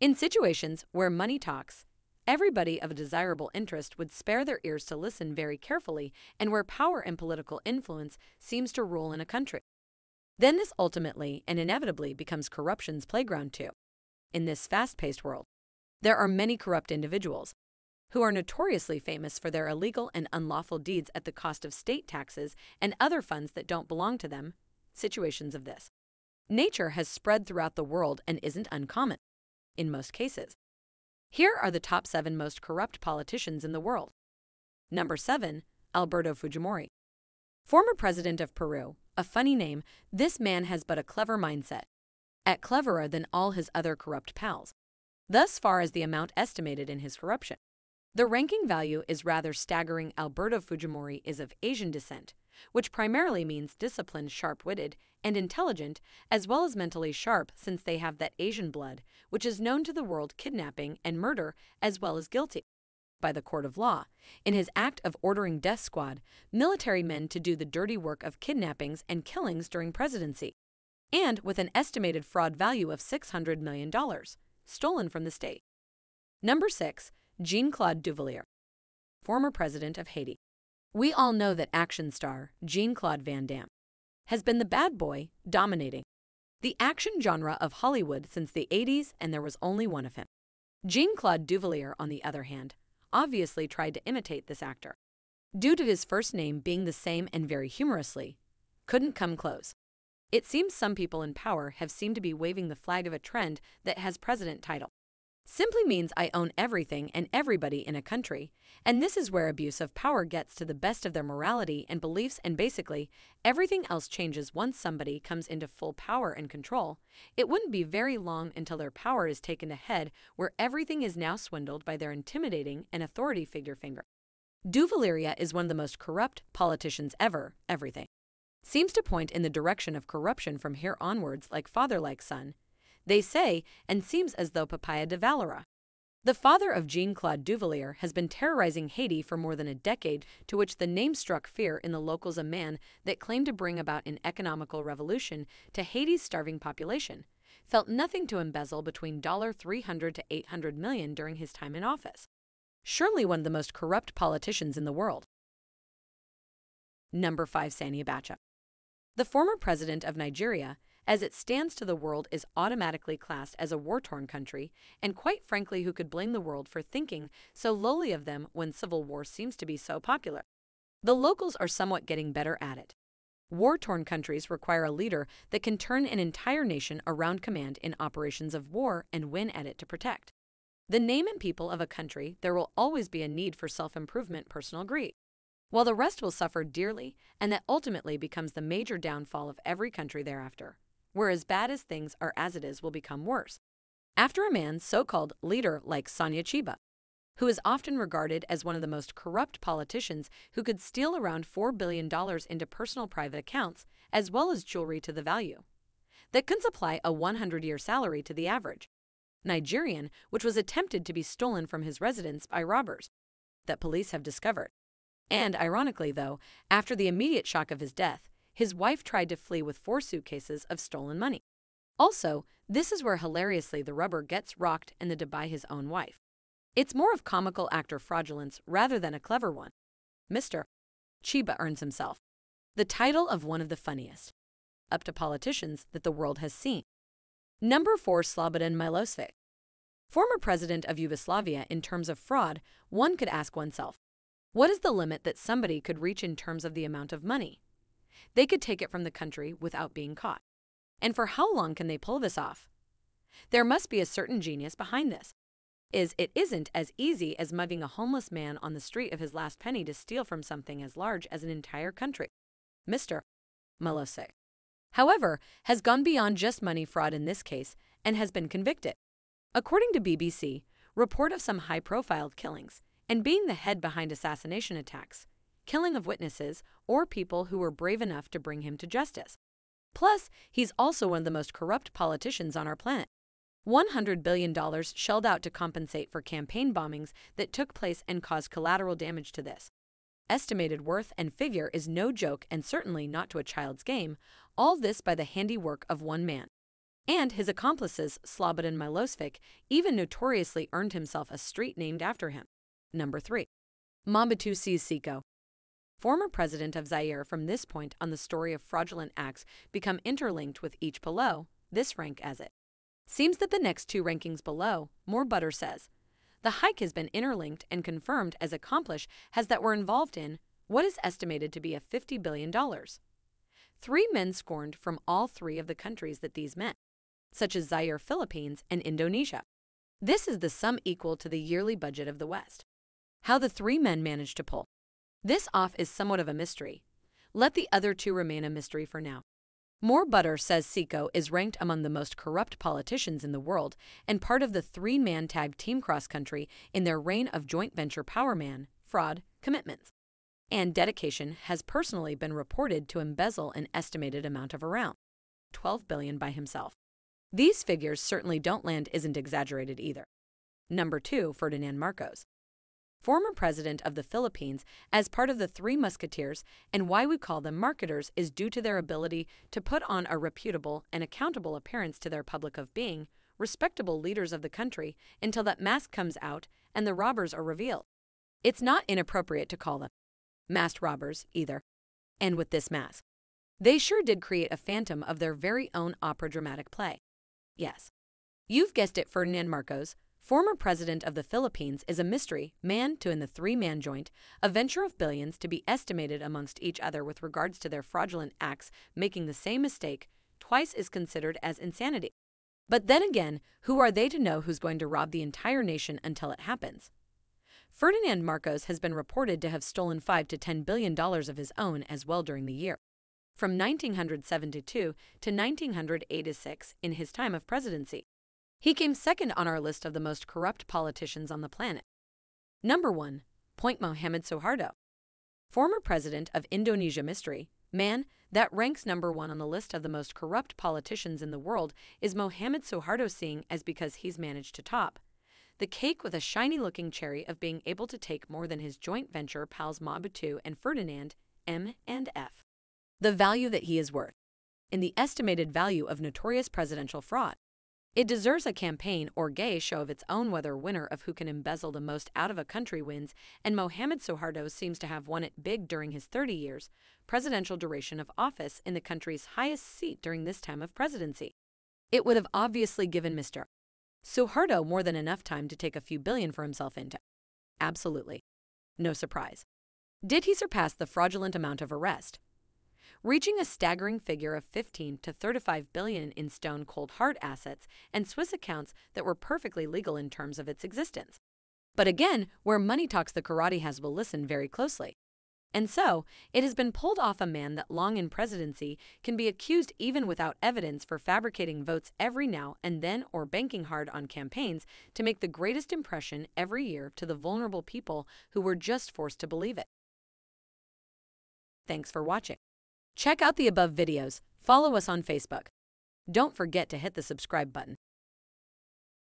In situations where money talks, everybody of a desirable interest would spare their ears to listen very carefully, and where power and political influence seems to rule in a country, then this ultimately and inevitably becomes corruption's playground too. In this fast-paced world, there are many corrupt individuals who are notoriously famous for their illegal and unlawful deeds at the cost of state taxes and other funds that don't belong to them. Situations of this nature has spread throughout the world and isn't uncommon. In most cases, here are the top 7 most corrupt politicians in the world. Number 7, Alberto Fujimori. Former president of Peru, a funny name, this man has but a clever mindset, at cleverer than all his other corrupt pals, thus far as the amount estimated in his corruption. The ranking value is rather staggering. Alberto Fujimori is of Asian descent, which primarily means disciplined, sharp-witted, and intelligent, as well as mentally sharp, since they have that Asian blood, which is known to the world kidnapping and murder, as well as guilty by the court of law, in his act of ordering death squad, military men to do the dirty work of kidnappings and killings during presidency, and with an estimated fraud value of $600 million, stolen from the state. Number 6, Jean-Claude Duvalier, former president of Haiti. We all know that action star Jean-Claude Van Damme has been the bad boy dominating the action genre of Hollywood since the 80s, and there was only one of him. Jean-Claude Duvalier, on the other hand, obviously tried to imitate this actor, due to his first name being the same, and very humorously, couldn't come close. It seems some people in power have seemed to be waving the flag of a trend that has president title. Simply means I own everything and everybody in a country, and this is where abuse of power gets to the best of their morality and beliefs, and basically everything else changes once somebody comes into full power and control. It wouldn't be very long until their power is taken to head, where everything is now swindled by their intimidating and authority figure. Duvalier is one of the most corrupt politicians ever. Everything seems to point in the direction of corruption from here onwards, like father like son, they say, and seems as though Papaya de Valera, the father of Jean-Claude Duvalier, has been terrorizing Haiti for more than a decade, to which the name struck fear in the locals, a man that claimed to bring about an economical revolution to Haiti's starving population, felt nothing to embezzle between $300 to $800 million during his time in office. Surely one of the most corrupt politicians in the world. Number 5, Sani Abacha. The former president of Nigeria, as it stands to the world, is automatically classed as a war-torn country, and quite frankly, who could blame the world for thinking so lowly of them when civil war seems to be so popular? The locals are somewhat getting better at it. War-torn countries require a leader that can turn an entire nation around command in operations of war and win at it to protect the name and people of a country. There will always be a need for self-improvement, personal greed, while the rest will suffer dearly, and that ultimately becomes the major downfall of every country thereafter, where as bad as things are as it is will become worse. After a man, so-called leader like Sani Abacha, who is often regarded as one of the most corrupt politicians, who could steal around $4 billion into personal private accounts, as well as jewelry to the value that can supply a 100-year salary to the average Nigerian, which was attempted to be stolen from his residence by robbers that police have discovered. And ironically though, after the immediate shock of his death, his wife tried to flee with 4 suitcases of stolen money. Also, this is where hilariously the rubber gets rocked and the to buy his own wife. It's more of comical actor fraudulence rather than a clever one. Mr. Chiba earns himself the title of one of the funniest up to politicians that the world has seen. Number 4, Slobodan Milosevic. Former president of Yugoslavia. In terms of fraud, one could ask oneself, what is the limit that somebody could reach in terms of the amount of money they could take it from the country without being caught? And for how long can they pull this off? There must be a certain genius behind this. It isn't as easy as mugging a homeless man on the street of his last penny to steal from something as large as an entire country. Mr. Milosevic, however, has gone beyond just money fraud in this case and has been convicted, according to BBC, report of some high-profile killings and being the head behind assassination attacks, killing of witnesses or people who were brave enough to bring him to justice. Plus, he's also one of the most corrupt politicians on our planet. $100 billion shelled out to compensate for campaign bombings that took place and caused collateral damage to this estimated worth and figure is no joke and certainly not to a child's game, all this by the handiwork of one man. And his accomplices, Slobodan Milosevic, even notoriously earned himself a street named after him. Number 3. Mobutu Sese Seko. Former president of Zaire. From this point on, the story of fraudulent acts become interlinked with each below, this rank as it. Seems that the next two rankings below, more butter says. The hike has been interlinked and confirmed as accomplish has that were involved in what is estimated to be a $50 billion. 3 men scorned from all 3 of the countries that these met, such as Zaire, Philippines, and Indonesia. This is the sum equal to the yearly budget of the West. How the 3 men managed to pull this off is somewhat of a mystery. Let the other 2 remain a mystery for now. More butter says Seko is ranked among the most corrupt politicians in the world and part of the 3-man tag team cross-country in their reign of joint venture power, man, fraud, commitments, and dedication has personally been reported to embezzle an estimated amount of around $12 billion by himself. These figures certainly don't land isn't exaggerated either. Number 2. Ferdinand Marcos. Former president of the Philippines, as part of the 3 musketeers, and why we call them marketers is due to their ability to put on a reputable and accountable appearance to their public of being respectable leaders of the country until that mask comes out and the robbers are revealed. It's not inappropriate to call them masked robbers either. And with this mask, they sure did create a phantom of their very own opera dramatic play. Yes, you've guessed it, Ferdinand Marcos, former president of the Philippines, is a mystery man to in the 3-man joint, a venture of billions to be estimated amongst each other with regards to their fraudulent acts. Making the same mistake twice is considered as insanity. But then again, who are they to know who's going to rob the entire nation until it happens? Ferdinand Marcos has been reported to have stolen $5 to $10 billion of his own as well during the year, from 1972 to 1986 in his time of presidency. He came second on our list of the most corrupt politicians on the planet. Number 1. Mohamed Suharto. Former president of Indonesia, mystery man that ranks number 1 on the list of the most corrupt politicians in the world is Mohamed Suharto, seeing as because he's managed to top the cake with a shiny-looking cherry of being able to take more than his joint venture pals Mobutu and Ferdinand M&F. The value that he is worth in the estimated value of notorious presidential fraud. It deserves a campaign or gay show of its own whether winner of who can embezzle the most out of a country wins, and Mohamed Suharto seems to have won it big during his 30 years presidential duration of office in the country's highest seat during this time of presidency. It would have obviously given Mr. Suharto more than enough time to take a few billion for himself into absolutely no surprise. Did he surpass the fraudulent amount of arrest, reaching a staggering figure of $15 to $35 billion in stone-cold hard assets and Swiss accounts that were perfectly legal in terms of its existence. But again, where money talks, the karate has will listen very closely. And so, it has been pulled off a man that long in presidency can be accused even without evidence for fabricating votes every now and then or banking hard on campaigns to make the greatest impression every year to the vulnerable people who were just forced to believe it. Thanks for watching. Check out the above videos, follow us on Facebook. Don't forget to hit the subscribe button.